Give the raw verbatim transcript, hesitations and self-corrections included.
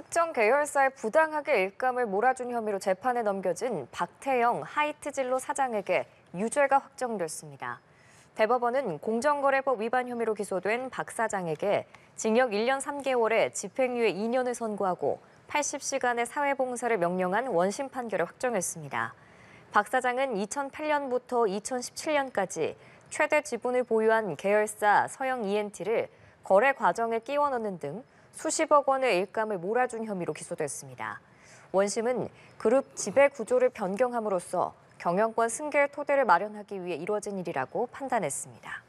특정 계열사에 부당하게 일감을 몰아준 혐의로 재판에 넘겨진 박태영 하이트진로 사장에게 유죄가 확정됐습니다. 대법원은 공정거래법 위반 혐의로 기소된 박 사장에게 징역 일 년 삼 개월에 집행유예 이 년을 선고하고 팔십 시간의 사회봉사를 명령한 원심 판결을 확정했습니다. 박 사장은 이천팔 년부터 이천십칠 년까지 최대 지분을 보유한 계열사 서영 이엔티를 거래 과정에 끼워 넣는 등 수십억 원의 일감을 몰아준 혐의로 기소됐습니다. 원심은 그룹 지배 구조를 변경함으로써 경영권 승계의 토대를 마련하기 위해 이루어진 일이라고 판단했습니다.